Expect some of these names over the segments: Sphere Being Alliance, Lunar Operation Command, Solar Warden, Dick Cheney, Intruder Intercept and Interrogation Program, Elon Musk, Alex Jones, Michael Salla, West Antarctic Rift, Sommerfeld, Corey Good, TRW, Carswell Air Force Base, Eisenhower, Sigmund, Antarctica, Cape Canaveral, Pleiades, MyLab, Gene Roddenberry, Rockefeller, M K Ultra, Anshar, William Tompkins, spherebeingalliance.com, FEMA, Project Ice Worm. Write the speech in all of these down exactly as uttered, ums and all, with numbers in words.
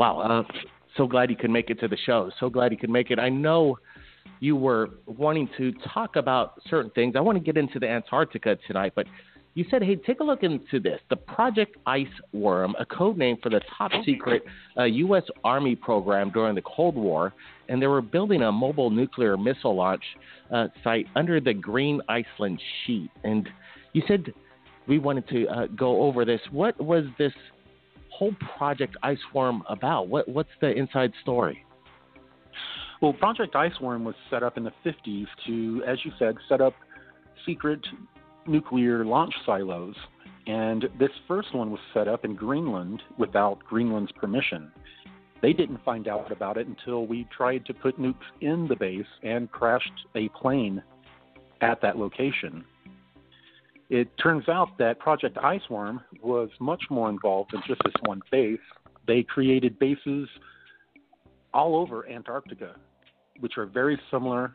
Wow. Uh, so glad you could make it to the show. So glad you could make it. I know you were wanting to talk about certain things. I want to get into the Antarctica tonight, but you said, hey, take a look into this. The Project Ice Worm, a code name for the top secret uh, U S Army program during the Cold War, and they were building a mobile nuclear missile launch uh, site under the Green Iceland Sheet. And you said we wanted to uh, go over this. What was this whole Project Ice Worm about? What, what's the inside story? Well, Project Ice Worm was set up in the fifties to, as you said, set up secret nuclear launch silos, and this first one was set up in Greenland without Greenland's permission. They didn't find out about it until we tried to put nukes in the base and crashed a plane at that location. It turns out that Project Ice Worm was much more involved than just this one base. They created bases all over Antarctica, which are very similar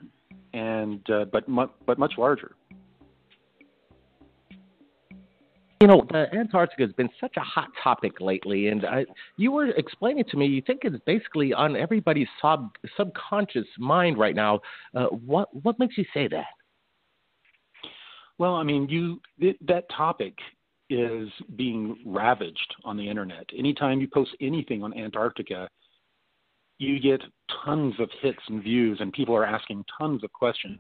and uh, but mu- but much larger. You know, Antarctica has been such a hot topic lately, and I, you were explaining to me, you think it's basically on everybody's sub, subconscious mind right now. Uh, what what makes you say that? Well, I mean, you it, that topic is being ravaged on the internet. Anytime you post anything on Antarctica, you get tons of hits and views, and people are asking tons of questions,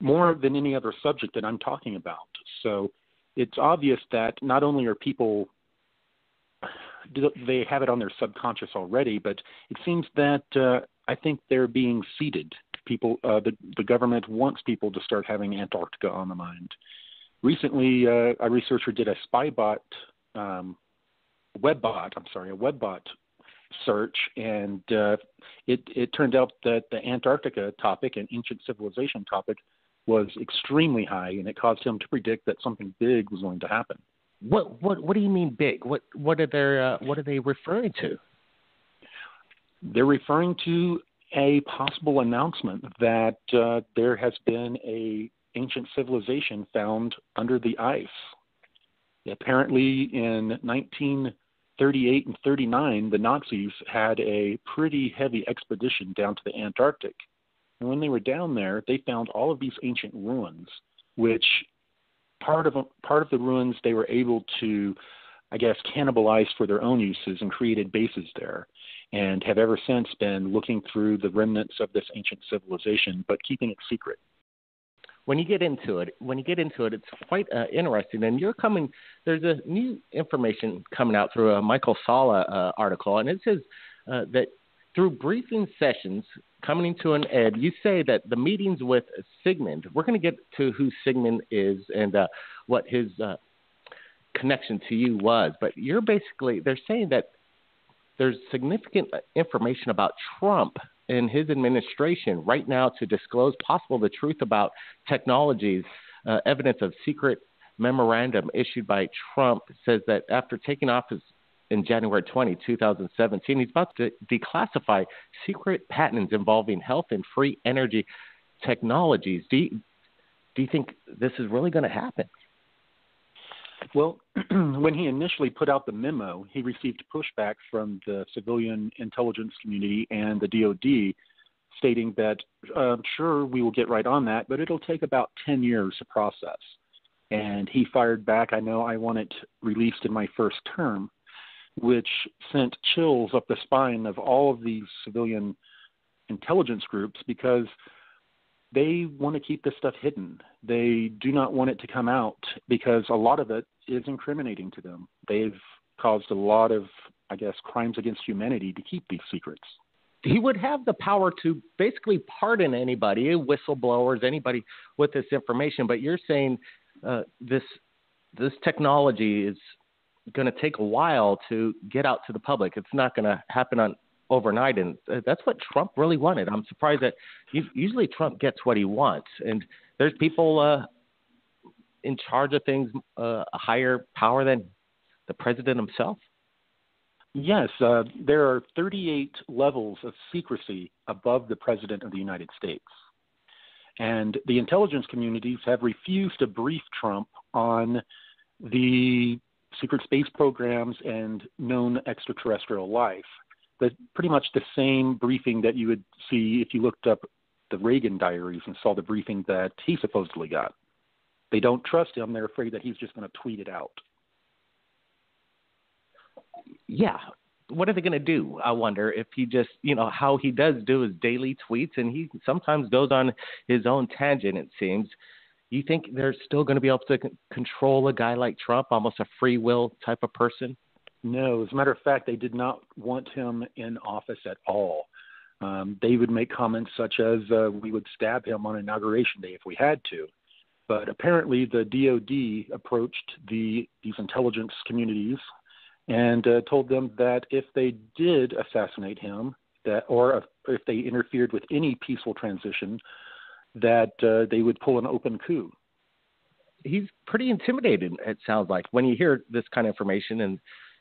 more than any other subject that I'm talking about. So it's obvious that not only are people, they have it on their subconscious already, but it seems that uh, I think they're being seeded. People, uh, the, the government wants people to start having Antarctica on the mind. Recently, uh, a researcher did a spy bot, um, web bot, I'm sorry, a web bot search, and uh, it, it turned out that the Antarctica topic, an ancient civilization topic, was extremely high, and it caused him to predict that something big was going to happen. What what what do you mean big? What what are they uh, what are they referring to? They're referring to a possible announcement that uh, there has been a ancient civilization found under the ice. Apparently, in nineteen thirty-eight and thirty-nine, the Nazis had a pretty heavy expedition down to the Antarctic. And when they were down there, they found all of these ancient ruins, which part of part of the ruins they were able to, I guess, cannibalize for their own uses and created bases there, and have ever since been looking through the remnants of this ancient civilization, but keeping it secret. When you get into it, when you get into it, it's quite uh, interesting. And you're coming. There's a new information coming out through a Michael Salla uh, article, and it says uh, that through briefing sessions coming to an end, you say that the meetings with Sigmund, we're going to get to who Sigmund is and uh, what his uh, connection to you was, but you're basically, they're saying that there's significant information about Trump and his administration right now to disclose possible the truth about technologies, uh, evidence of secret memorandum issued by Trump says that after taking office in January twentieth, twenty seventeen, he's about to declassify secret patents involving health and free energy technologies. Do you, do you think this is really going to happen? Well, when he initially put out the memo, he received pushback from the civilian intelligence community and the D O D stating that, uh, sure, we will get right on that, but it'll take about ten years to process. And he fired back, I know I want it released in my first term, which sent chills up the spine of all of these civilian intelligence groups because they want to keep this stuff hidden. They do not want it to come out because a lot of it is incriminating to them. They've caused a lot of, I guess, crimes against humanity to keep these secrets. He would have the power to basically pardon anybody, whistleblowers, anybody with this information, but you're saying uh, this this technology is going to take a while to get out to the public. It's not going to happen on overnight. And that's what Trump really wanted. I'm surprised that usually Trump gets what he wants. And there's people uh, in charge of things, uh, a higher power than the president himself. Yes. Uh, there are thirty-eight levels of secrecy above the president of the United States. And the intelligence communities have refused to brief Trump on the secret space programs and known extraterrestrial life. the, pretty much the same briefing that you would see if you looked up the Reagan diaries and saw the briefing that he supposedly got. They don't trust him. They're afraid that he's just going to tweet it out. Yeah. What are they going to do? I wonder if he just, you know, how he does do his daily tweets, and he sometimes goes on his own tangent, it seems. You think they're still going to be able to c- control a guy like Trump, almost a free will type of person? No. As a matter of fact, they did not want him in office at all. Um, they would make comments such as uh, we would stab him on Inauguration Day if we had to. But apparently the D O D approached the, these intelligence communities and uh, told them that if they did assassinate him, that, or if they interfered with any peaceful transition, that uh, they would pull an open coup. He's pretty intimidated, it sounds like, when you hear this kind of information. And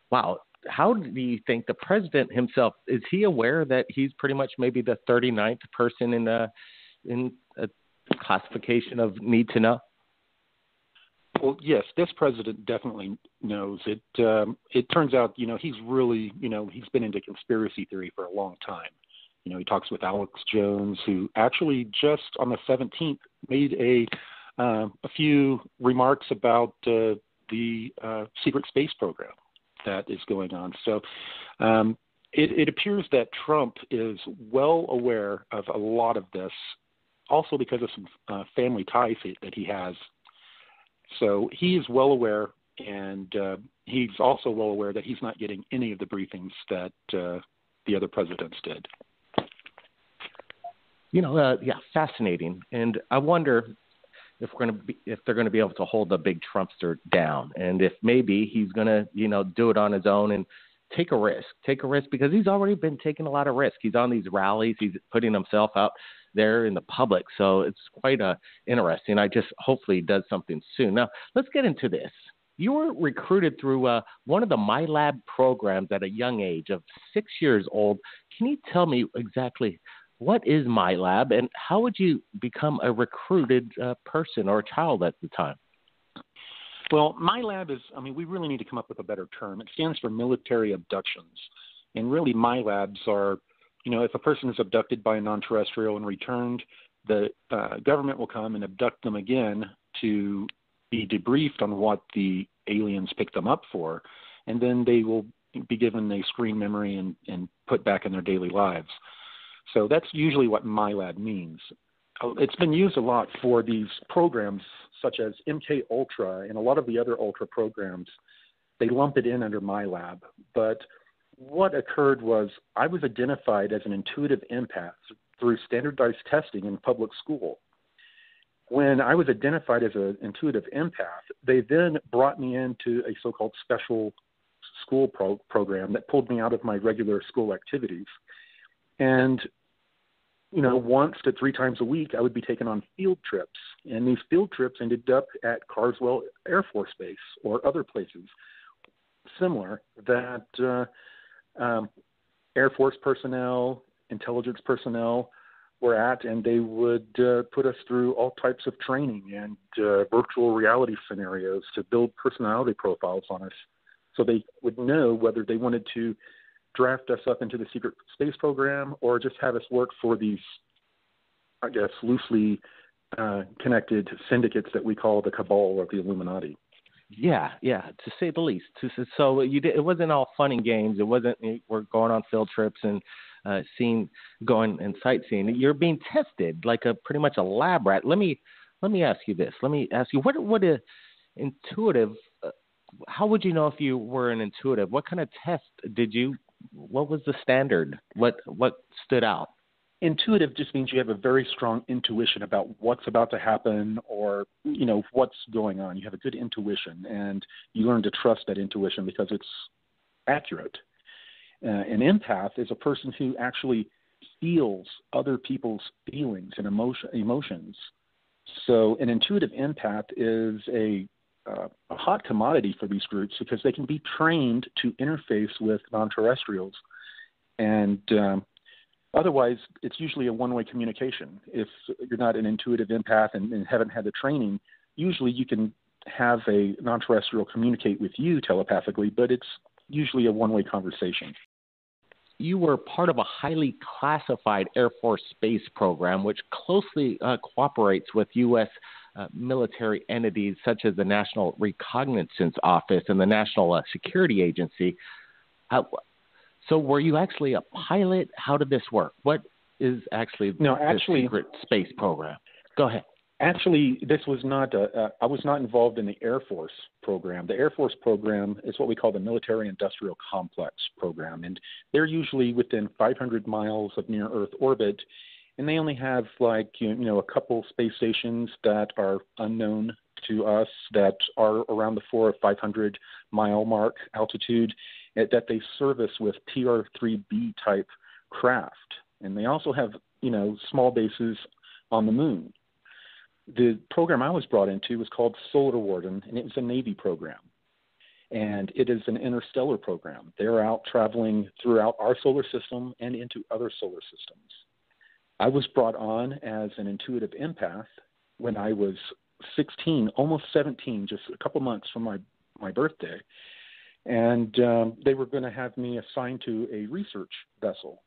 wow, how do you think the president himself, is he aware that he's pretty much maybe the thirty-ninth person in a, in a classification of need to know? Well, yes, this president definitely knows it. Um, it turns out, you know, he's really, you know, he's been into conspiracy theory for a long time. You know, he talks with Alex Jones, who actually just on the seventeenth made a uh, a few remarks about uh, the uh, secret space program that is going on. So um, it, it appears that Trump is well aware of a lot of this, also because of some uh, family ties that he has. So he is well aware, and uh, he's also well aware that he's not getting any of the briefings that uh, the other presidents did. You know, uh, yeah, fascinating. And I wonder if we're going to be, if they're going to be able to hold the big Trumpster down, and if maybe he's going to, you know, do it on his own and take a risk, take a risk because he's already been taking a lot of risk. He's on these rallies. He's putting himself out there in the public. So it's quite uh, interesting. I just hopefully does something soon. Now, let's get into this. You were recruited through uh, one of the MyLab programs at a young age of six years old. Can you tell me exactly what is MyLab, and how would you become a recruited uh, person or child at the time? Well, MyLab is, I mean, we really need to come up with a better term. It stands for military abductions. And really, MyLabs are, you know, if a person is abducted by a non-terrestrial and returned, the uh, government will come and abduct them again to be debriefed on what the aliens picked them up for. And then they will be given a screen memory and, and put back in their daily lives. So that's usually what MyLab means. It's been used a lot for these programs such as M K Ultra and a lot of the other Ultra programs. They lump it in under MyLab. But what occurred was I was identified as an intuitive empath through standardized testing in public school. When I was identified as an intuitive empath, they then brought me into a so-called special school pro- program that pulled me out of my regular school activities. And, you know, once to three times a week, I would be taken on field trips. And these field trips ended up at Carswell Air Force Base or other places similar that uh, um, Air Force personnel, intelligence personnel were at, and they would uh, put us through all types of training and uh, virtual reality scenarios to build personality profiles on us so they would know whether they wanted to draft us up into the secret space program or just have us work for these, I guess, loosely uh, connected syndicates that we call the cabal or the Illuminati. Yeah, yeah, to say the least. So you did, it wasn't all fun and games. It wasn't we're going on field trips and uh, seeing, going and sightseeing. You're being tested like a pretty much a lab rat. Let me let me ask you this. Let me ask you what what a intuitive. Uh, how would you know if you were an intuitive? What kind of test did you? What was the standard? What what stood out? Intuitive just means you have a very strong intuition about what's about to happen or, you know, what's going on. You have a good intuition, and you learn to trust that intuition because it's accurate. Uh, an empath is a person who actually feels other people's feelings and emotion, emotions. So an intuitive empath is a Uh, a hot commodity for these groups because they can be trained to interface with non-terrestrials. And um, otherwise, it's usually a one-way communication. If you're not an intuitive empath and, and haven't had the training, usually you can have a non-terrestrial communicate with you telepathically, but it's usually a one-way conversation. you were part of a highly classified Air Force space program, which closely uh, cooperates with U S Uh, military entities such as the National Reconnaissance Office and the National uh, Security Agency. Uh, so were you actually a pilot? How did this work? What is actually no, the secret space program? Go ahead. Actually, this was not a, uh, I was not involved in the Air Force program. The Air Force program is what we call the Military Industrial Complex program, and they're usually within five hundred miles of near-Earth orbit. And they only have, like, you know, a couple space stations that are unknown to us that are around the four or five hundred mile mark altitude that they service with T R three B type craft. And they also have, you know, small bases on the moon. The program I was brought into was called Solar Warden, and it was a Navy program. And it is an interstellar program. They're out traveling throughout our solar system and into other solar systems. I was brought on as an intuitive empath when I was sixteen, almost seventeen, just a couple months from my, my birthday. And um, they were going to have me assigned to a research vessel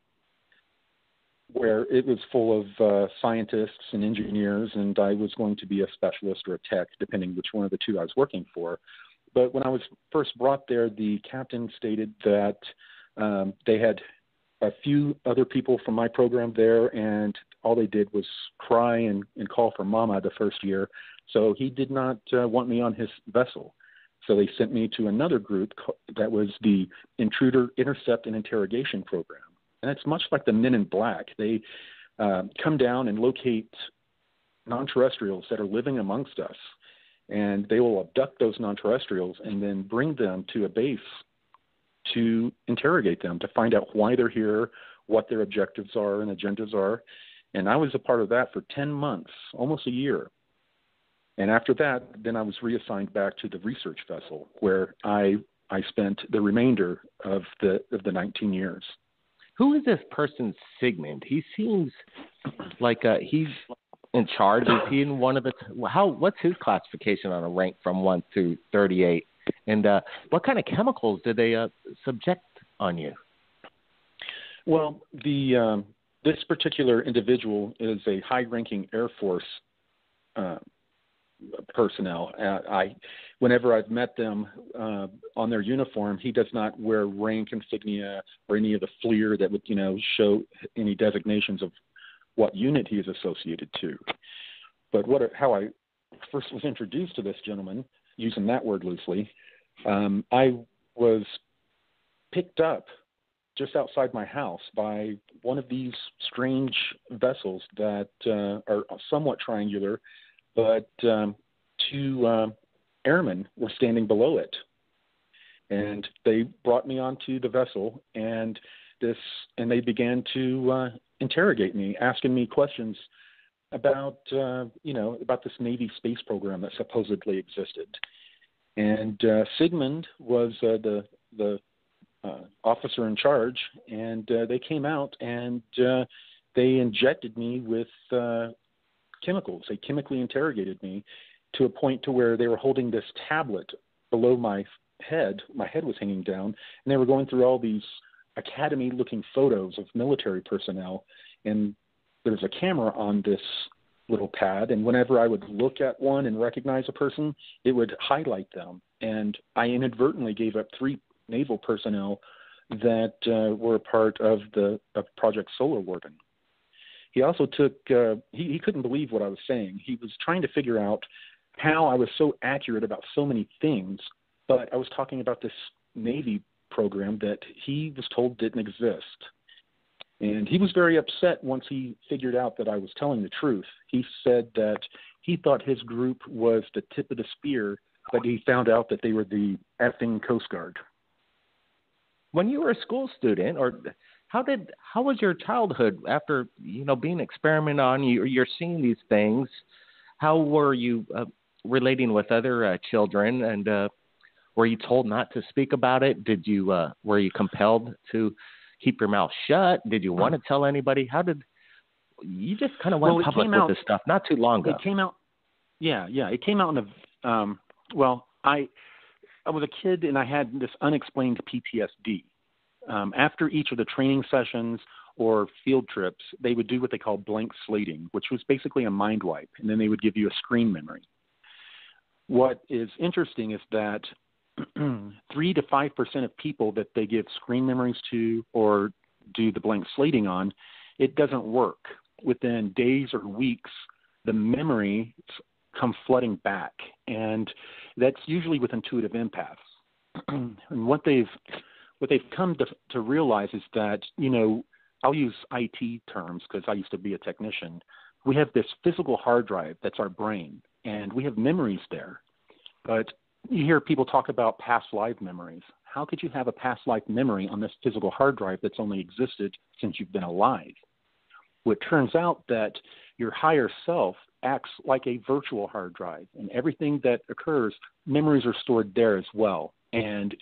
where it was full of uh, scientists and engineers, and I was going to be a specialist or a tech, depending which one of the two I was working for. But when I was first brought there, the captain stated that um, they had – a few other people from my program there, and all they did was cry and, and call for mama the first year. So he did not uh, want me on his vessel. So they sent me to another group that was the Intruder Intercept and Interrogation Program. And it's much like the Men in Black. They uh, come down and locate non-terrestrials that are living amongst us, and they will abduct those non-terrestrials and then bring them to a base to interrogate them, to find out why they're here, what their objectives are and agendas are. And I was a part of that for ten months, almost a year. And after that, then I was reassigned back to the research vessel where I I spent the remainder of the of the nineteen years. Who is this person, Sigmund? He seems like uh, he's in charge. Is he in one of the how? What's his classification on a rank from one to thirty-eight? And uh, what kind of chemicals did they uh, subject on you? Well, the um, this particular individual is a high-ranking Air Force uh, personnel. Uh, I, whenever I've met them uh, on their uniform, he does not wear rank insignia or any of the fleer that would, you know, show any designations of what unit he is associated to. But what how I first was introduced to this gentleman, using that word loosely, um, I was picked up just outside my house by one of these strange vessels that uh, are somewhat triangular, but um, two um, airmen were standing below it. And they brought me onto the vessel, and this, and they began to uh, interrogate me, asking me questions about, uh, you know, about this Navy space program that supposedly existed. And uh, Sigmund was uh, the the uh, officer in charge, and uh, they came out and uh, they injected me with uh, chemicals. They chemically interrogated me to a point to where they were holding this tablet below my head. My head was hanging down, and they were going through all these academy-looking photos of military personnel, and there was a camera on this little pad, and whenever I would look at one and recognize a person, it would highlight them. And I inadvertently gave up three naval personnel that uh, were a part of the of Project Solar Warden. He also took uh, – he, he couldn't believe what I was saying. He was trying to figure out how I was so accurate about so many things, but I was talking about this Navy program that he was told didn't exist. And he was very upset once he figured out that I was telling the truth. He said that he thought his group was the tip of the spear, but he found out that they were the effing Coast Guard. When you were a school student, or how did how was your childhood after, you know, being experimented on? You, you're seeing these things. How were you uh, relating with other uh, children? And uh, were you told not to speak about it? Did you uh, were you compelled to keep your mouth shut? Did you want to tell anybody? How did you just kind of went well, public with out, this stuff not too long ago? It came out. Yeah. Yeah. It came out in a, um, well, I, I was a kid and I had this unexplained P T S D um, after each of the training sessions or field trips, they would do what they call blank slating, which was basically a mind wipe, and then they would give you a screen memory. What is interesting is that three to five percent of people that they give screen memories to or do the blank slating on, it doesn't work. Within days or weeks, the memories come flooding back, and that's usually with intuitive empaths. And what they've what they've come to, to realize is that, you know, I'll use I T terms because I used to be a technician. We have this physical hard drive that's our brain, and we have memories there. But you hear people talk about past life memories. How could you have a past life memory on this physical hard drive that's only existed since you've been alive? Well, it turns out that your higher self acts like a virtual hard drive, and everything that occurs, memories are stored there as well. And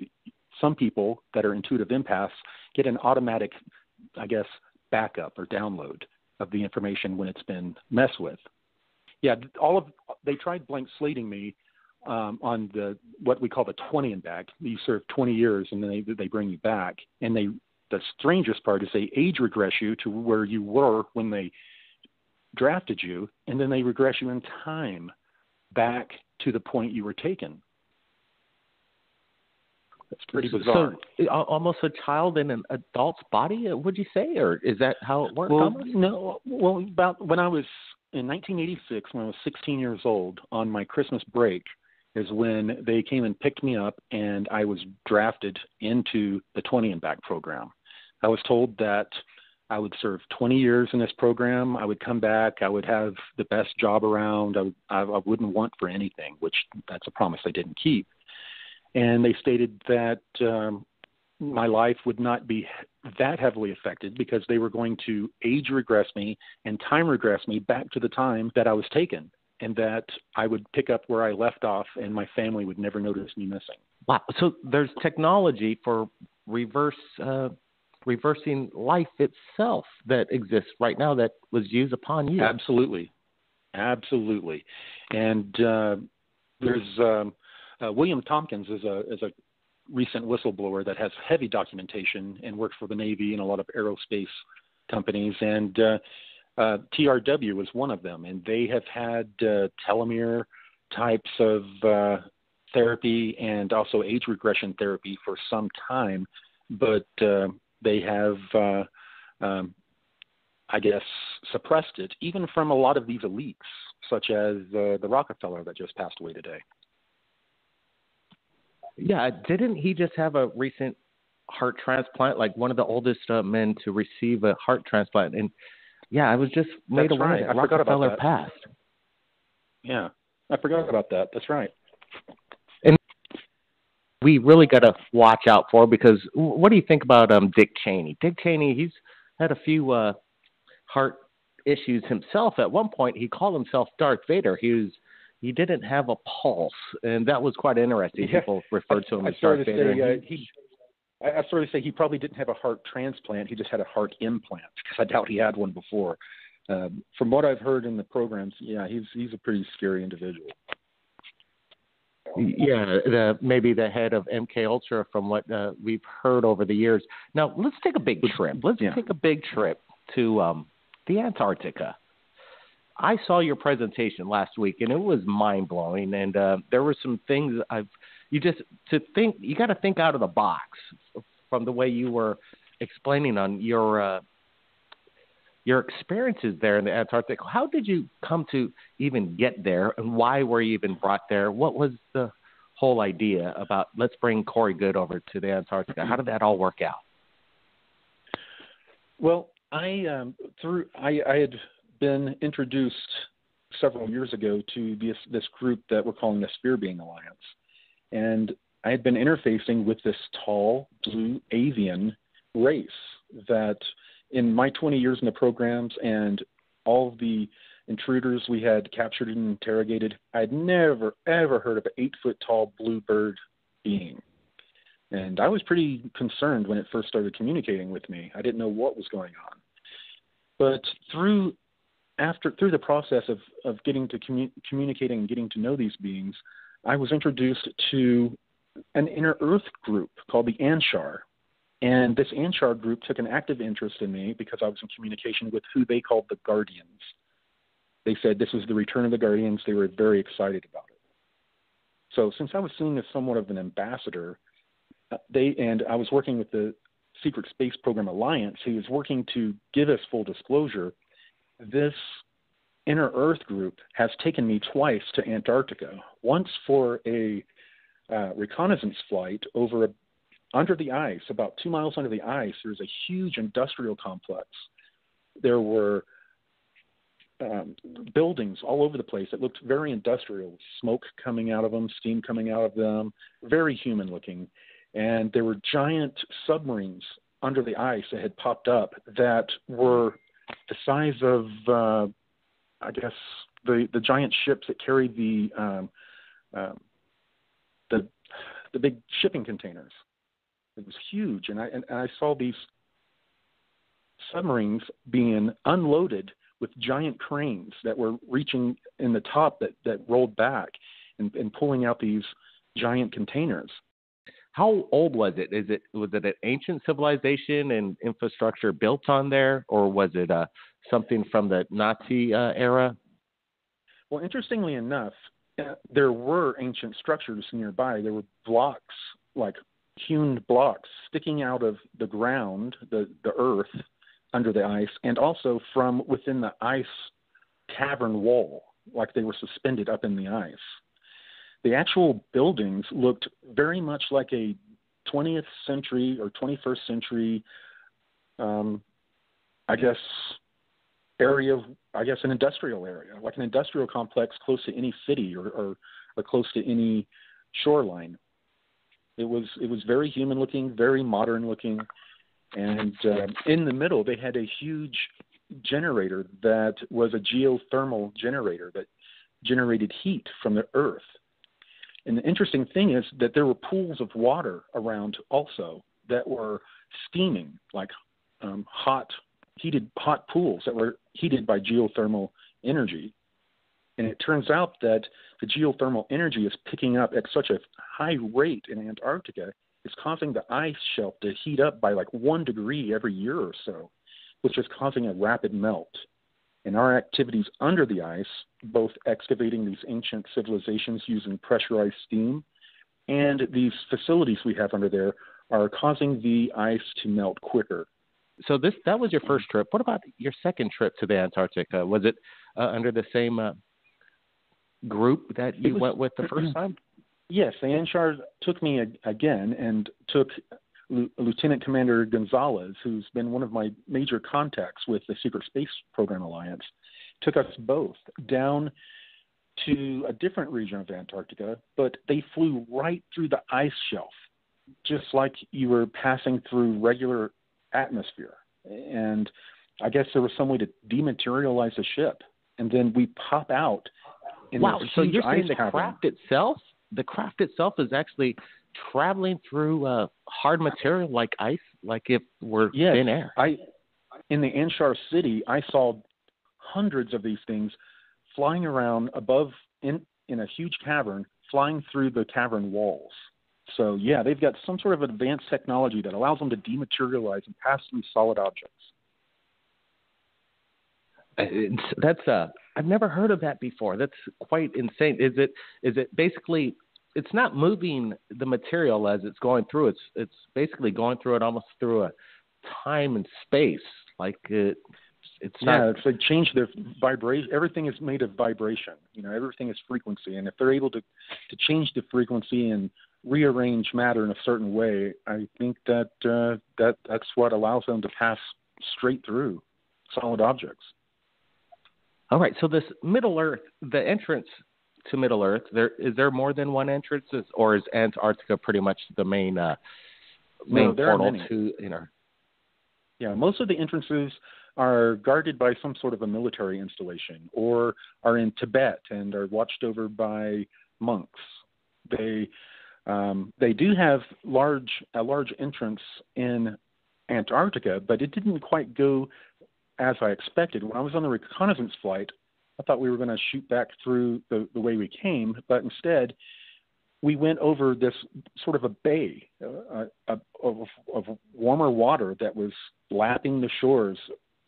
some people that are intuitive empaths get an automatic, I guess, backup or download of the information when it's been messed with. Yeah, all of they tried blank slating me um, on the what we call the twenty and back. You serve twenty years, and then they they bring you back. And they the strangest part is they age regress you to where you were when they drafted you, and then they regress you in time back to the point you were taken. That's pretty bizarre. So, almost a child in an adult's body, would you say? Or is that how it works? Well, no. Well, about when I was in nineteen eighty-six, when I was sixteen years old, on my Christmas break, is when they came and picked me up, and I was drafted into the twenty and back program. I was told that I would serve twenty years in this program. I would come back. I would have the best job around. I, would, I, I wouldn't want for anything, which that's a promise they didn't keep. And they stated that um, my life would not be that heavily affected because they were going to age regress me and time regress me back to the time that I was taken, and that I would pick up where I left off and my family would never notice me missing. Wow. So there's technology for reverse uh, reversing life itself that exists right now that was used upon you. Absolutely. Absolutely. And uh, there's um, – Uh, William Tompkins is a is a recent whistleblower that has heavy documentation and worked for the Navy and a lot of aerospace companies. And uh, uh, T R W was one of them. And they have had uh, telomere types of uh, therapy and also age regression therapy for some time. But uh, they have, uh, um, I guess, suppressed it, even from a lot of these elites, such as uh, the Rockefeller that just passed away today. Yeah, didn't he just have a recent heart transplant, like one of the oldest uh, men to receive a heart transplant? And, yeah, I was just made aware right. that I Rockefeller about that. passed. Yeah, I forgot about that. That's right. And we really got to watch out for, because what do you think about um, Dick Cheney? Dick Cheney, he's had a few uh, heart issues himself. At one point, he called himself Darth Vader. He was He didn't have a pulse, and that was quite interesting. People yeah. referred to him I, as Darth Vader. Say, uh, he, I, I sort of say he probably didn't have a heart transplant. He just had a heart implant, because I doubt he had one before. Um, from what I've heard in the programs, yeah, he's he's a pretty scary individual. Yeah, the, maybe the head of M K Ultra from what uh, we've heard over the years. Now, let's take a big trip. Let's yeah. take a big trip to um, the Antarctica. I saw your presentation last week, and it was mind blowing. And uh, there were some things I've you just to think you got to think out of the box from the way you were explaining on your uh, your experiences there in the Antarctic. How did you come to even get there, and why were you even brought there? What was the whole idea about let's bring Corey Good over to the Antarctica? How did that all work out? Well, I um, through I, I had. been introduced several years ago to this, this group that we're calling the Sphere Being Alliance. And I had been interfacing with this tall, blue, avian race that in my twenty years in the programs and all of the intruders we had captured and interrogated, I'd never, ever heard of an eight-foot-tall blue bird being. And I was pretty concerned when it first started communicating with me. I didn't know what was going on. But through After through the process of, of getting to commun- communicating and getting to know these beings, I was introduced to an inner Earth group called the Anshar, And this Anshar group took an active interest in me because I was in communication with who they called the Guardians. They said this was the return of the Guardians. They were very excited about it. So since I was seen as somewhat of an ambassador, they and I was working with the Secret Space Program Alliance, who was working to give us full disclosure, this Inner Earth group has taken me twice to Antarctica, once for a uh, reconnaissance flight over a Under the ice, about two miles under the ice, there's a huge industrial complex. There were um, buildings all over the place that looked very industrial, smoke coming out of them, steam coming out of them, very human looking. And there were giant submarines under the ice that had popped up that were the size of, uh, I guess, the, the giant ships that carried the, um, uh, the, the big shipping containers. It was huge, and I, and I saw these submarines being unloaded with giant cranes that were reaching in the top that, that rolled back and, and pulling out these giant containers. How old was it? Is it was it an ancient civilization and infrastructure built on there, or was it uh, something from the Nazi uh, era? Well, interestingly enough, there were ancient structures nearby. There were blocks like hewn blocks sticking out of the ground, the, the earth under the ice, and also from within the ice cavern wall, like they were suspended up in the ice. The actual buildings looked very much like a twentieth century or twenty-first century, um, I guess, area, of, I guess an industrial area, like an industrial complex close to any city or, or, or close to any shoreline. It was it was very human looking, very modern looking, and uh, in the middle they had a huge generator that was a geothermal generator that generated heat from the earth. And the interesting thing is that there were pools of water around also that were steaming, like um, hot heated hot pools that were heated by geothermal energy. And it turns out that the geothermal energy is picking up at such a high rate in Antarctica, it's causing the ice shelf to heat up by like one degree every year or so, which is causing a rapid melt. And our activities under the ice, both excavating these ancient civilizations using pressurized steam, and these facilities we have under there, are causing the ice to melt quicker. So this that was your first trip. What about your second trip to the Antarctica? Was it uh, under the same... Uh... group that you was, went with the first time? Yes, the Anshar took me again and took L- Lieutenant Commander Gonzalez, who's been one of my major contacts with the Secret Space Program Alliance, took us both down to a different region of Antarctica, but they flew right through the ice shelf, just like you were passing through regular atmosphere. And I guess there was some way to dematerialize the ship. And then we pop out. Wow, so you're saying the cavern. craft itself, the craft itself is actually traveling through uh, hard material like ice, like if we're yes, thin air. I, in the Anshar city, I saw hundreds of these things flying around above in, in a huge cavern, flying through the cavern walls. So, yeah, they've got some sort of advanced technology that allows them to dematerialize and pass through solid objects. It's, that's uh, I've never heard of that before. That's quite insane. Is it? Is it basically? It's not moving the material as it's going through. It's it's basically going through it almost through a time and space. Like it, it's yeah, not. Yeah, it's like change their vibration. Everything is made of vibration. You know, everything is frequency. And if they're able to to change the frequency and rearrange matter in a certain way, I think that uh, that that's what allows them to pass straight through solid objects. All right, so this Middle Earth, the entrance to Middle Earth, there is there more than one entrance, or is Antarctica pretty much the main uh, main no, portal to you know? Yeah, most of the entrances are guarded by some sort of a military installation, or are in Tibet and are watched over by monks. They um, they do have large a large entrance in Antarctica, but it didn't quite go as I expected. When I was on the reconnaissance flight, I thought we were going to shoot back through the, the way we came, but instead we went over this sort of a bay uh, of, of warmer water that was lapping the shores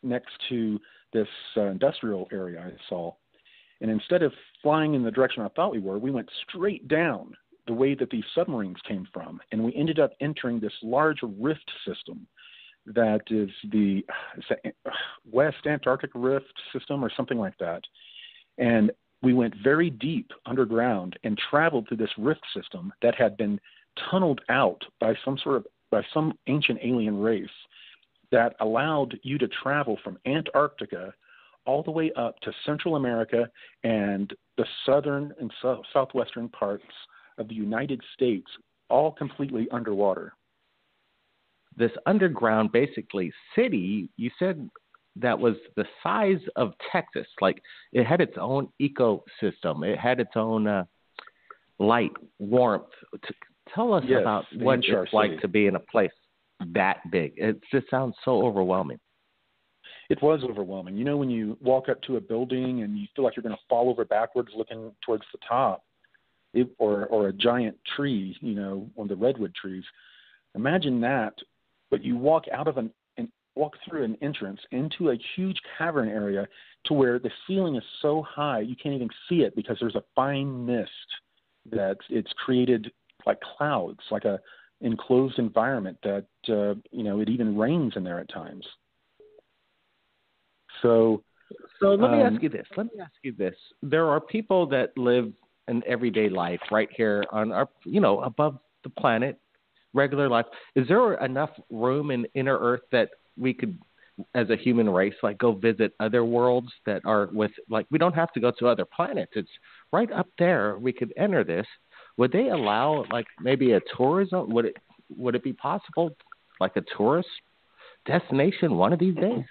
next to this uh, industrial area I saw. And instead of flying in the direction I thought we were, we went straight down the way that these submarines came from. And we ended up entering this large rift system that is the West Antarctic Rift system or something like that. And we went very deep underground and traveled through this rift system that had been tunneled out by some sort of, by some ancient alien race that allowed you to travel from Antarctica all the way up to Central America and the southern and so- southwestern parts of the United States, all completely underwater. This underground, basically, city, you said that was the size of Texas. Like, it had its own ecosystem. It had its own uh, light, warmth. T- tell us yes, about what Anshar it's like city. To be in a place that big. It just sounds so overwhelming. It was overwhelming. You know, when you walk up to a building and you feel like you're going to fall over backwards looking towards the top, it, or, or a giant tree, you know, one of the redwood trees. Imagine that, but you walk out of an, an walk through an entrance into a huge cavern area to where the ceiling is so high you can't even see it because there's a fine mist that it's created like clouds, like a enclosed environment that, uh, you know, it even rains in there at times. So, so let me um, ask you this. Let me ask you this. There are people that live an everyday life right here on our, you know, above the planet, regular life. Is there enough room in inner Earth that we could, as a human race, like go visit other worlds that are with, like, we don't have to go to other planets. It's right up there. We could enter this. Would they allow, like, maybe a tourism? Would it, would it be possible, like a tourist destination one of these days?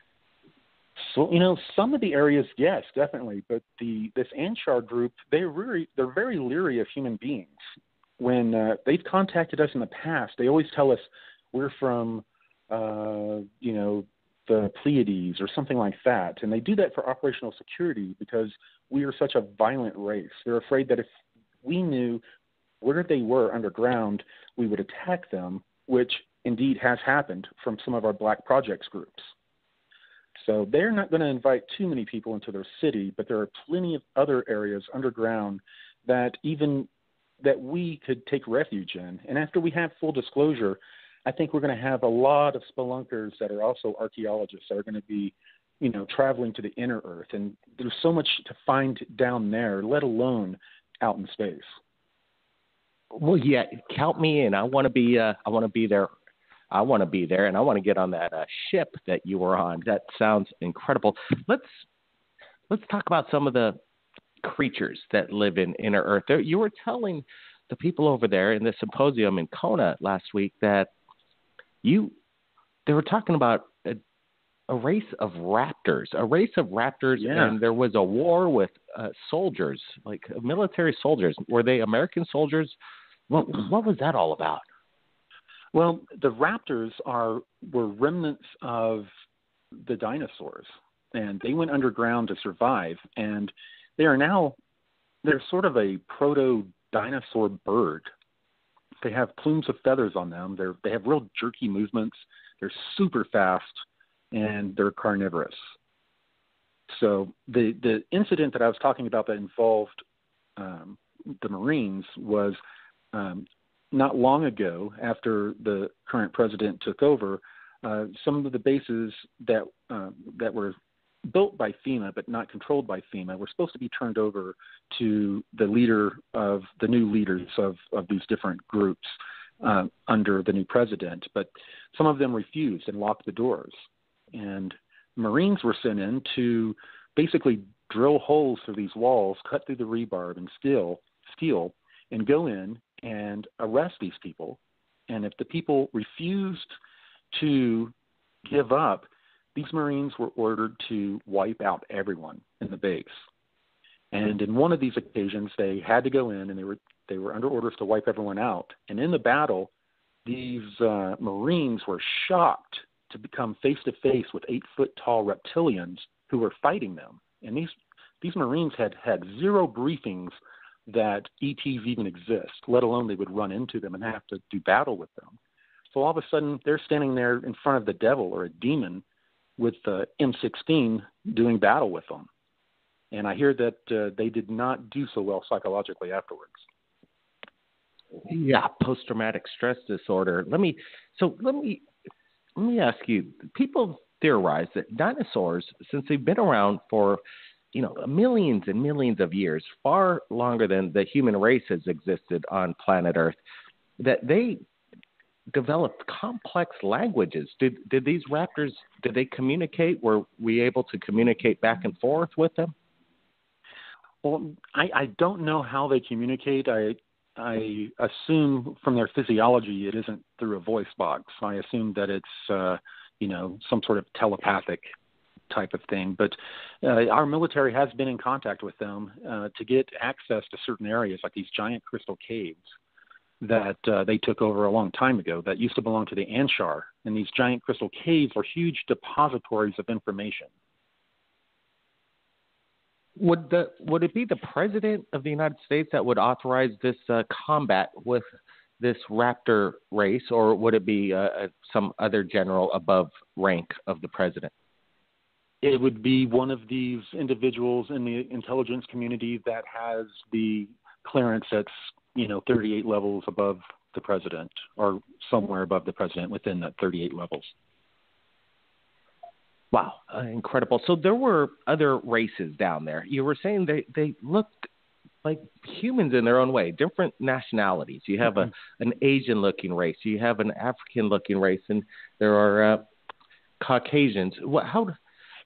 So, you know, some of the areas, yes, definitely. But the this Anshar group, they really, they're very leery of human beings. When uh, they've contacted us in the past, they always tell us we're from, uh, you know, the Pleiades or something like that. And they do that for operational security because we are such a violent race. They're afraid that if we knew where they were underground, we would attack them, which indeed has happened from some of our Black Projects groups. So they're not going to invite too many people into their city, but there are plenty of other areas underground that even that we could take refuge in. And after we have full disclosure, I think we're going to have a lot of spelunkers that are also archaeologists that are going to be, you know, traveling to the inner Earth. And there's so much to find down there, let alone out in space. Well, yeah, count me in. I want to be. Uh, I want to be there. I want to be there, and I want to get on that uh, ship that you were on. That sounds incredible. Let's let's talk about some of the creatures that live in inner Earth. There, you were telling the people over there in the symposium in Kona last week that you they were talking about a, a race of raptors, a race of raptors, yeah. And there was a war with uh, soldiers, like military soldiers. Were they American soldiers? What, what was that all about? Well, the raptors are were remnants of the dinosaurs, and they went underground to survive, and they are now they're sort of a proto-dinosaur bird. They have plumes of feathers on them. They're, they have real jerky movements. They're super fast, and they're carnivorous. So the, the incident that I was talking about that involved um, the Marines was um, – not long ago, after the current president took over, uh, some of the bases that uh, that were built by FEMA but not controlled by FEMA were supposed to be turned over to the leader of the new leaders of, of these different groups uh, under the new president. But some of them refused and locked the doors. And Marines were sent in to basically drill holes through these walls, cut through the rebar and steel, steel, and go in and arrest these people. And if the people refused to give up, these Marines were ordered to wipe out everyone in the base. And in one of these occasions, they had to go in and they were they were under orders to wipe everyone out. And in the battle, these uh, Marines were shocked to become face-to-face with eight-foot-tall reptilians who were fighting them. And these, these Marines had had zero briefings that E Ts even exist, let alone they would run into them and have to do battle with them. So all of a sudden, they're standing there in front of the devil or a demon with the M sixteen doing battle with them. And I hear that uh, they did not do so well psychologically afterwards. Yeah, post-traumatic stress disorder. Let me, so let me, let me ask you, people theorize that dinosaurs, since they've been around for, you know, millions and millions of years, far longer than the human race has existed on planet Earth, that they developed complex languages. Did did these raptors, did they communicate? Were we able to communicate back and forth with them? Well, I, I don't know how they communicate. I I assume from their physiology it isn't through a voice box. I assume that it's, uh, you know, some sort of telepathic type of thing. But uh, our military has been in contact with them uh, to get access to certain areas, like these giant crystal caves that uh, they took over a long time ago that used to belong to the Anshar. And these giant crystal caves are huge depositories of information. Would the would it be the president of the United States that would authorize this uh, combat with this raptor race, or would it be uh, some other general above rank of the president? It would be one of these individuals in the intelligence community that has the clearance that's, you know, thirty-eight levels above the president, or somewhere above the president within that thirty-eight levels. Wow, uh, incredible. So there were other races down there. You were saying they, they looked like humans in their own way, different nationalities. You have mm-hmm. a an Asian-looking race. You have an African-looking race, and there are uh, Caucasians. What, how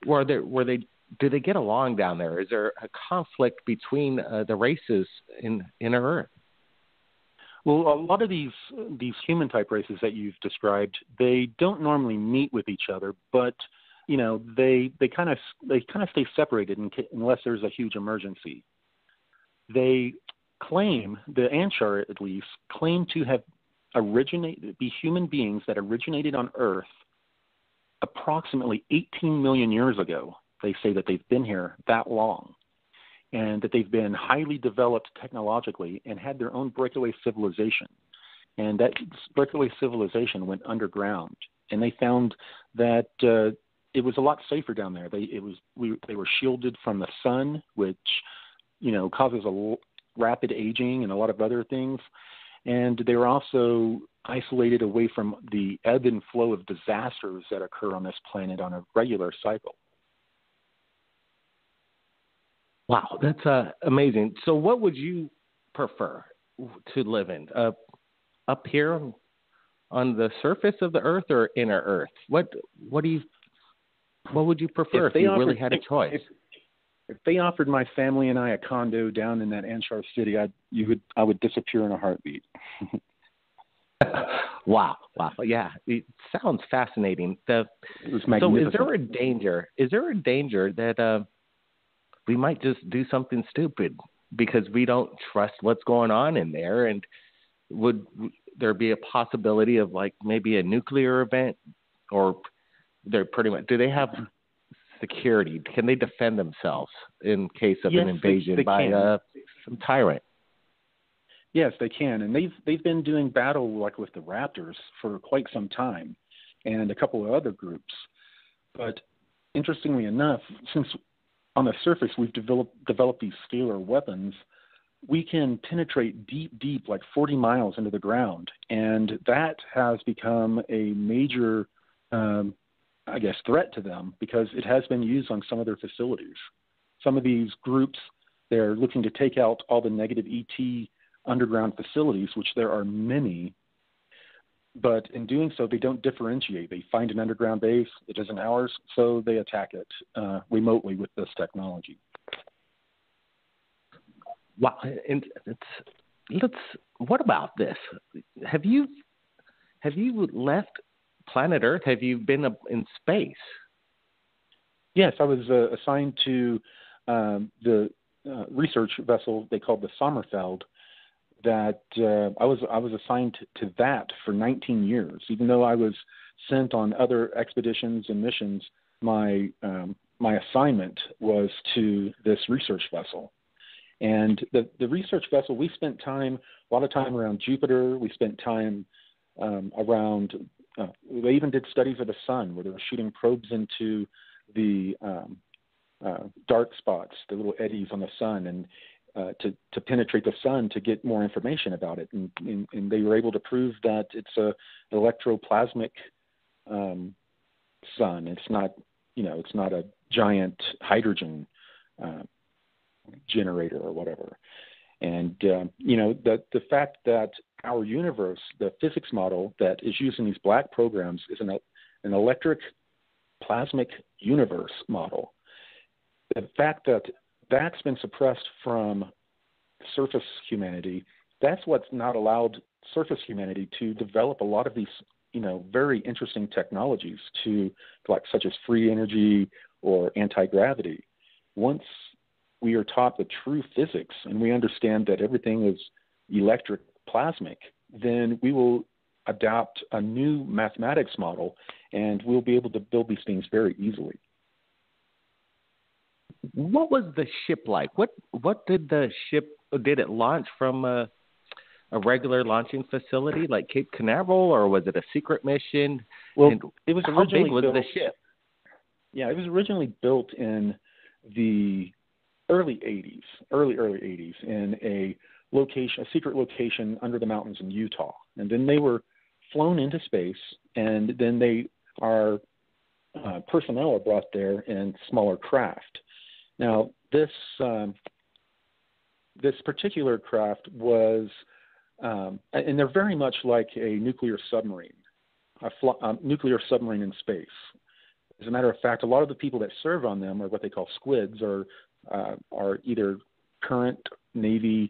were they, were they, do they get along down there? Is there a conflict between uh, the races in, in Earth? Well, a lot of these these human-type races that you've described, they don't normally meet with each other, but – you know, they they kind of they kind of stay separated in, unless there's a huge emergency. They claim, the Anshar at least, claim to have originated, be human beings that originated on Earth approximately eighteen million years ago. They say that they've been here that long, and that they've been highly developed technologically and had their own breakaway civilization. And that breakaway civilization went underground, and they found that uh, it was a lot safer down there. They it was we they were shielded from the sun, which, you know, causes a l- rapid aging and a lot of other things. And they were also isolated away from the ebb and flow of disasters that occur on this planet on a regular cycle. Wow, that's uh, amazing. So, what would you prefer to live in? Uh, up here on the surface of the Earth, or inner Earth? What what do you What would you prefer if, if you offered, really had a choice? If, if they offered my family and I a condo down in that Anshar city, I you would I would disappear in a heartbeat. Wow, wow, yeah, it sounds fascinating. The, it was magnificent. So, is there a danger? Is there a danger that uh, we might just do something stupid because we don't trust what's going on in there? And would there be a possibility of, like, maybe a nuclear event, or they're pretty much, do they have security? Can they defend themselves in case of yes, an invasion they, they by uh, some tyrant? Yes, they can. And they've, they've been doing battle, like, with the raptors for quite some time, and a couple of other groups. But interestingly enough, since on the surface we've developed, developed these scalar weapons, we can penetrate deep, deep, like forty miles into the ground. And that has become a major, um, I guess, threat to them, because it has been used on some of their facilities. Some of these groups, they're looking to take out all the negative E T underground facilities, which there are many, but in doing so, they don't differentiate. They find an underground base, it isn't ours, so they attack it uh, remotely with this technology. Wow. And it's, let's, what about this? Have you, have you left planet Earth? Have you been in space? Yes, I was uh, assigned to um, the uh, research vessel they called the Sommerfeld. That uh, I was I was assigned to that for nineteen years. Even though I was sent on other expeditions and missions, my um, my assignment was to this research vessel, And the, the research vessel, we spent time, a lot of time around Jupiter. We spent time um, around, uh, they even did studies of the sun where they were shooting probes into the um, uh, dark spots, the little eddies on the sun, and uh, to, to penetrate the sun to get more information about it. And, and, and they were able to prove that it's a, an electroplasmic um, sun. It's not, you know, it's not a giant hydrogen uh, generator or whatever. And, um, you know, the, the fact that our universe, the physics model that is used in these black programs is an, an electric plasmic universe model. The fact that that's been suppressed from surface humanity, that's what's not allowed surface humanity to develop a lot of these, you know, very interesting technologies to like such as free energy or anti-gravity. Once we are taught the true physics and we understand that everything is electric plasmic, then we will adopt a new mathematics model and we'll be able to build these things very easily. What was the ship like? What what did the ship, did it launch from a, a regular launching facility like Cape Canaveral, or was it a secret mission? Well, and it was originally how big was built, the ship? Yeah, it was originally built in the early eighties, early, early eighties in a location, a secret location under the mountains in Utah. And then they were flown into space, and then they are, uh, personnel are brought there in smaller craft. Now, this, um, this particular craft was, um, and they're very much like a nuclear submarine, a, fl- a nuclear submarine in space. As a matter of fact, a lot of the people that serve on them are what they call squids, or Uh, are either current Navy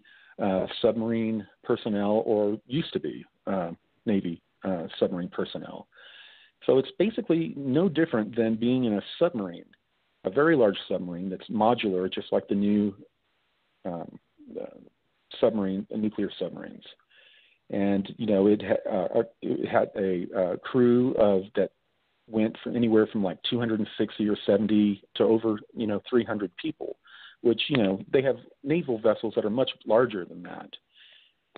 uh, submarine personnel or used to be uh, Navy uh, submarine personnel. So it's basically no different than being in a submarine, a very large submarine that's modular, just like the new um, uh, submarine, uh, nuclear submarines. And, you know, it, ha- uh, it had a uh, crew of that went from anywhere from like two hundred sixty or seventy to over, you know, three hundred people, which, you know, they have naval vessels that are much larger than that.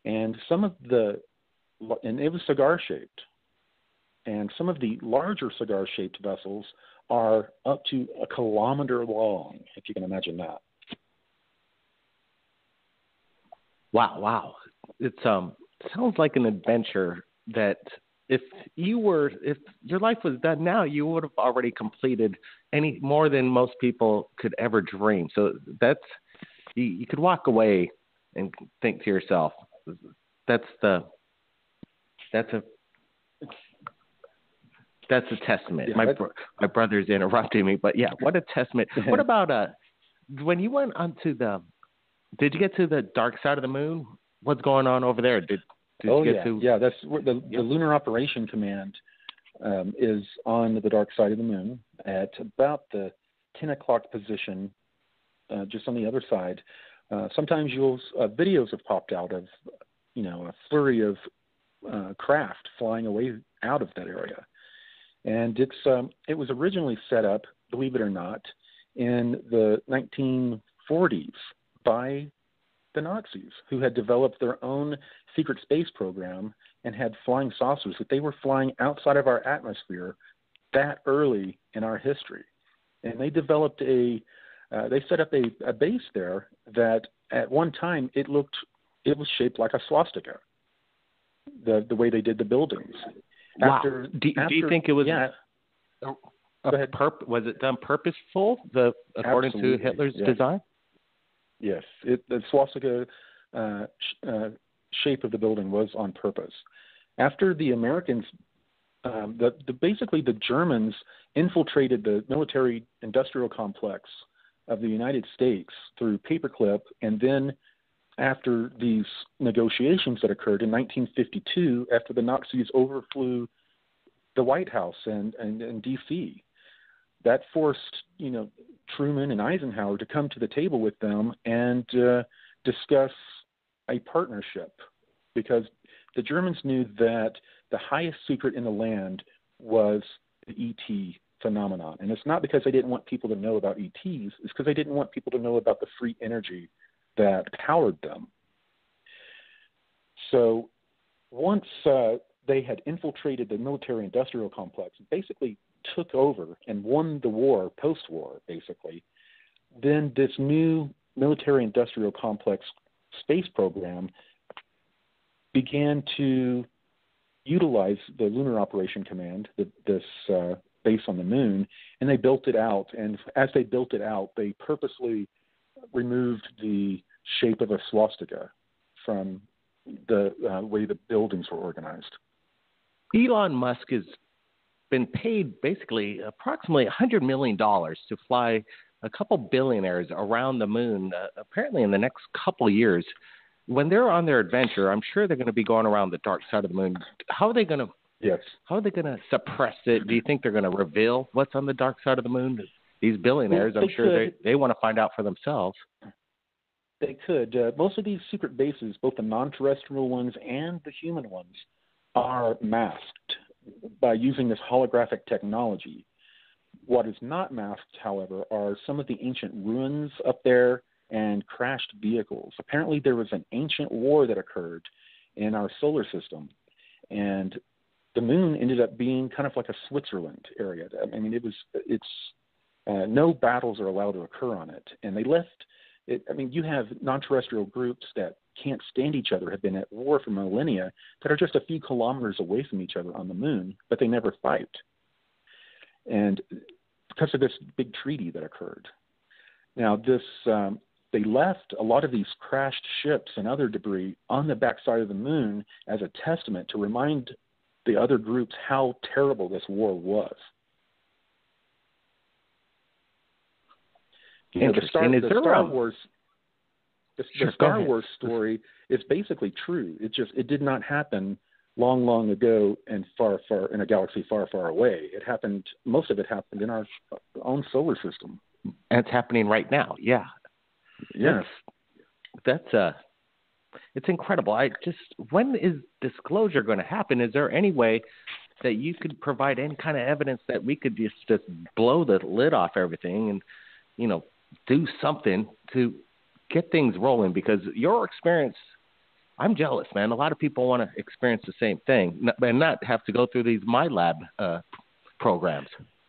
And some of the, and it was cigar shaped, and some of the larger cigar shaped vessels are up to a kilometer long, if you can imagine that. Wow. Wow. It's, um, sounds like an adventure that, if you were, if your life was done now, you would have already completed any more than most people could ever dream. So that's, you, you could walk away and think to yourself, that's the, that's a, that's a testament. Yeah, my bro- my brother's interrupting me, but yeah, what a testament. What about uh, when you went onto the, did you get to the dark side of the moon? What's going on over there? Did Did oh yeah, to... yeah. That's the, the Lunar Operation Command um, is on the dark side of the moon at about the ten o'clock position, uh, just on the other side. Uh, sometimes you'll uh, videos have popped out of, you know, a flurry of uh, craft flying away out of that area, and it's um, it was originally set up, believe it or not, in the nineteen forties by the Nazis, who had developed their own secret space program and had flying saucers that they were flying outside of our atmosphere that early in our history. And they developed a, uh, they set up a, a base there that at one time it looked, it was shaped like a swastika, the the way they did the buildings. After, wow. Do, after, do you think it was, yeah, a, a purp- was it done purposeful, the, according Absolutely. to Hitler's yeah. design? Yes, it, the swastika uh, sh- uh, shape of the building was on purpose. After the Americans, um, the, the basically the Germans infiltrated the military-industrial complex of the United States through Paperclip, and then after these negotiations that occurred in nineteen fifty-two, after the Nazis overflew the White House and, and, and D C, that forced, you know, Truman and Eisenhower to come to the table with them and uh, discuss a partnership, because the Germans knew that the highest secret in the land was the E T phenomenon. And it's not because they didn't want people to know about E Ts, it's because they didn't want people to know about the free energy that powered them. So once uh, they had infiltrated the military-industrial complex, basically took over and won the war, post-war, basically, then this new military-industrial complex space program began to utilize the Lunar Operation Command, the, this uh, base on the moon, and they built it out. And as they built it out, they purposely removed the shape of a swastika from the uh, way the buildings were organized. Elon Musk has been paid basically approximately one hundred million dollars to fly a couple billionaires around the moon, uh, apparently in the next couple of years. When they're on their adventure, I'm sure they're going to be going around the dark side of the moon. How are they going to yes. How are they going to suppress it? Do you think they're going to reveal what's on the dark side of the moon? These billionaires, well, I'm sure could. they they want to find out for themselves. They could. Uh, most of these secret bases, both the non-terrestrial ones and the human ones, are masked by using this holographic technology. What is not masked, however, are some of the ancient ruins up there and crashed vehicles. Apparently there was an ancient war that occurred in our solar system, and the moon ended up being kind of like a Switzerland area. I mean, it was, it's, uh, no battles are allowed to occur on it. And they left it. I mean, you have non-terrestrial groups that can't stand each other, have been at war for millennia, that are just a few kilometers away from each other on the moon, but they never fight. And because of this big treaty that occurred. Now this, um, they left a lot of these crashed ships and other debris on the backside of the moon as a testament to remind the other groups how terrible this war was. You know, the Star, the Star Wars, the, sure, the Star Wars story is basically true. It just it did not happen long, long ago and far, far in a galaxy far, far away. It happened. Most of it happened in our own solar system, and it's happening right now. Yeah. Yes, that's, that's uh, it's incredible. I just, when is disclosure going to happen? Is there any way that you could provide any kind of evidence that we could just, just blow the lid off everything and, you know, do something to get things rolling? Because your experience, I'm jealous, man. A lot of people want to experience the same thing and not have to go through these My Lab uh, programs.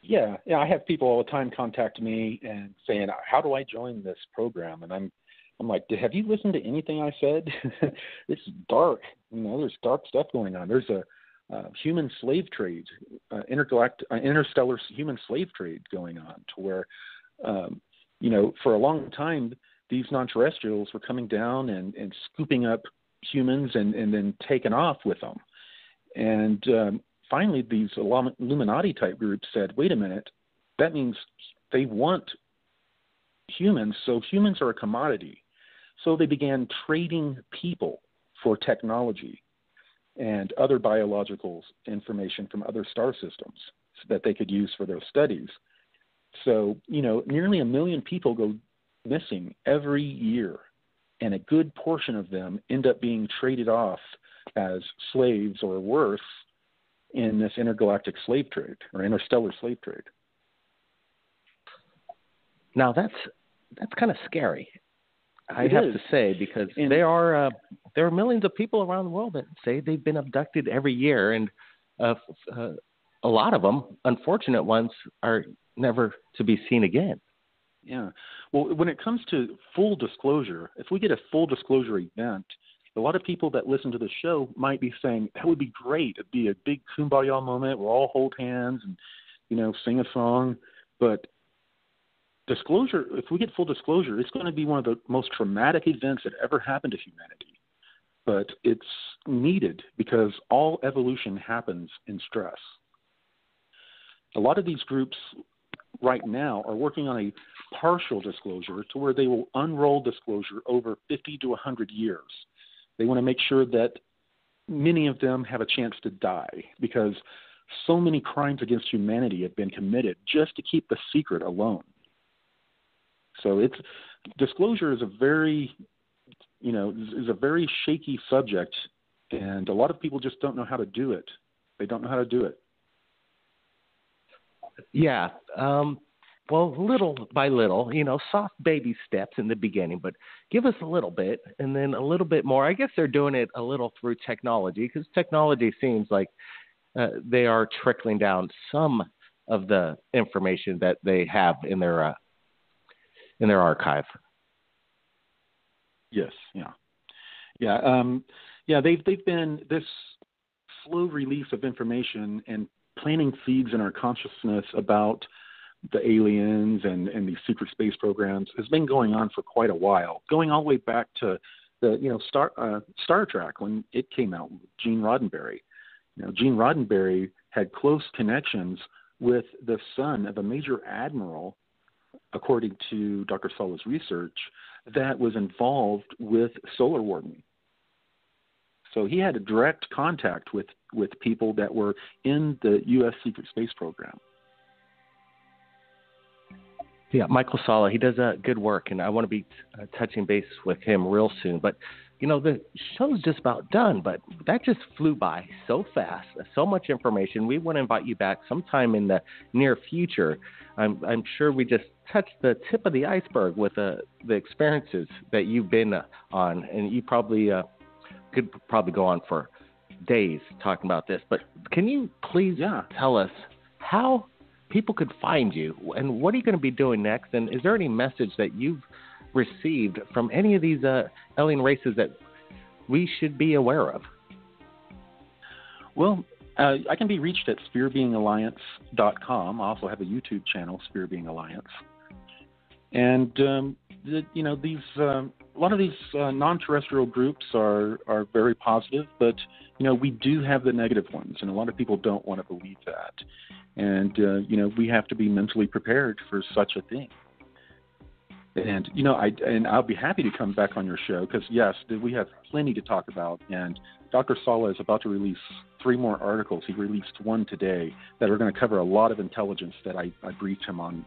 Yeah, yeah, I have people all the time contact me and saying, "How do I join this program?" And I'm, I'm like, "Have you listened to anything I said? It's dark. You know, there's dark stuff going on. There's a uh, human slave trade, uh, intergalact- uh, interstellar human slave trade going on, to where, um, you know, for a long time these non-terrestrials were coming down and, and scooping up humans and, and then taking off with them, and." Um, Finally, these Illuminati-type groups said, wait a minute, that means they want humans, so humans are a commodity. So they began trading people for technology and other biological information from other star systems that they could use for their studies. So, you know, nearly a million people go missing every year, and a good portion of them end up being traded off as slaves or worse, in this intergalactic slave trade or interstellar slave trade. Now that's that's kind of scary, I it have is. to say, because and there are uh, there are millions of people around the world that say they've been abducted every year, and uh, uh, a lot of them, unfortunate ones, are never to be seen again. Yeah. Well, when it comes to full disclosure, if we get a full disclosure event, a lot of people that listen to the show might be saying, that would be great. It'd be a big kumbaya moment. We'll all hold hands and, you know, sing a song. But disclosure, if we get full disclosure, it's going to be one of the most traumatic events that ever happened to humanity. But it's needed because all evolution happens in stress. A lot of these groups right now are working on a partial disclosure to where they will unroll disclosure over fifty to one hundred years. They want to make sure that many of them have a chance to die, because so many crimes against humanity have been committed just to keep the secret alone. So it's disclosure is a very, you know, is a very shaky subject, and a lot of people just don't know how to do it. They don't know how to do it. Yeah. Um, well, little by little, you know, soft baby steps in the beginning, but give us a little bit and then a little bit more. I guess they're doing it a little through technology, because technology seems like uh, they are trickling down some of the information that they have in their uh, in their archive. Yes. Yeah. Yeah. Um, yeah. They've, they've been this slow release of information and planting seeds in our consciousness about the aliens and, and these secret space programs has been going on for quite a while, going all the way back to the, you know, Star, uh, Star Trek, when it came out, Gene Roddenberry. You know, Gene Roddenberry had close connections with the son of a major admiral, according to Doctor Sala's research, that was involved with Solar Warden. So he had a direct contact with, with people that were in the U S secret space program. Yeah, Michael Salla, he does uh, good work, and I want to be uh, touching base with him real soon. But, you know, the show's just about done, but that just flew by so fast, so much information. We want to invite you back sometime in the near future. I'm, I'm sure we just touched the tip of the iceberg with uh, the experiences that you've been uh, on, and you probably uh, could probably go on for days talking about this. But can you please yeah. tell us how people could find you, and what are you going to be doing next? And is there any message that you've received from any of these uh, alien races that we should be aware of? Well, uh, I can be reached at sphere being alliance dot com. I also have a YouTube channel, Sphere Being Alliance. And, um, the, you know, these um, a lot of these uh, non-terrestrial groups are, are very positive, but, you know, we do have the negative ones, and a lot of people don't want to believe that. And, uh, you know, we have to be mentally prepared for such a thing. And, you know, I, and I'll be happy to come back on your show because, yes, we have plenty to talk about. And Doctor Salla is about to release three more articles. He released one today that are going to cover a lot of intelligence that I, I briefed him on